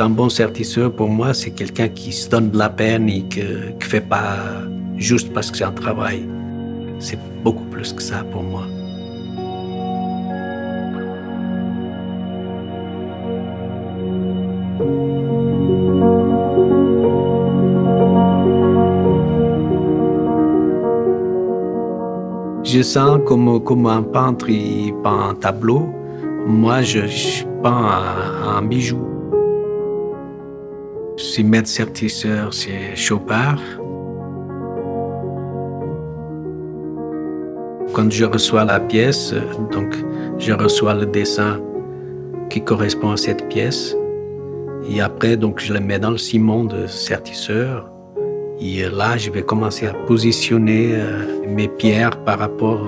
Un bon sertisseur, pour moi, c'est quelqu'un qui se donne de la peine et qui ne fait pas juste parce que c'est un travail. C'est beaucoup plus que ça pour moi. Je sens comme un peintre, il peint un tableau. Moi, je peins un bijou. C'est maître sertisseur, c'est Chopard. Quand je reçois la pièce, donc je reçois le dessin qui correspond à cette pièce. Et après, donc, je le mets dans le ciment de sertisseur. Et là, je vais commencer à positionner mes pierres par rapport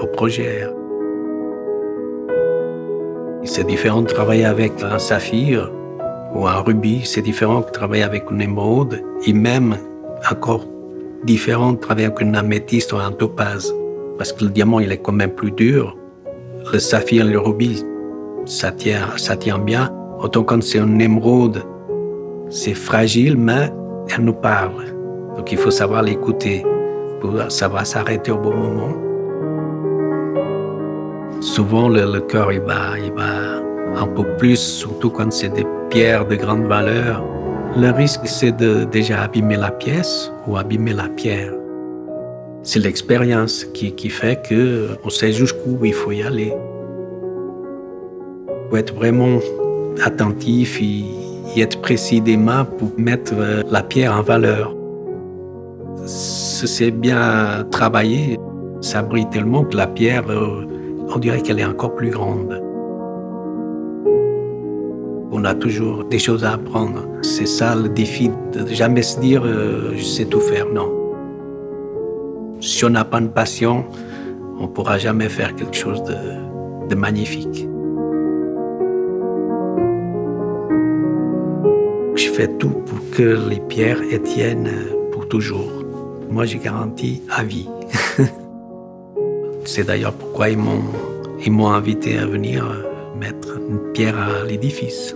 au projet. C'est différent de travailler avec un saphir ou un rubis. C'est différent de travailler avec une émeraude. Et même encore différent de travailler avec une améthyste ou un topaz. Parce que le diamant, il est quand même plus dur. Le saphir, le rubis, ça tient bien. Autant quand c'est une émeraude, c'est fragile, mais elle nous parle. Donc il faut savoir l'écouter pour savoir s'arrêter au bon moment. Souvent, le cœur, il va un peu plus, surtout quand c'est des pierres de grande valeur. Le risque, c'est de déjà abîmer la pièce ou abîmer la pierre. C'est l'expérience qui fait qu'on sait jusqu'où il faut y aller. Il faut être vraiment attentif et être précis des mains pour mettre la pierre en valeur. C'est bien travaillé, ça brille tellement que la pierre, on dirait qu'elle est encore plus grande. On a toujours des choses à apprendre. C'est ça le défi, de jamais se dire « je sais tout faire », non. Si on n'a pas de passion, on ne pourra jamais faire quelque chose de magnifique. Je fais tout pour que les pierres tiennent pour toujours. Moi, j'ai garanti à vie. C'est d'ailleurs pourquoi ils m'ont invité à venir mettre une pierre à l'édifice.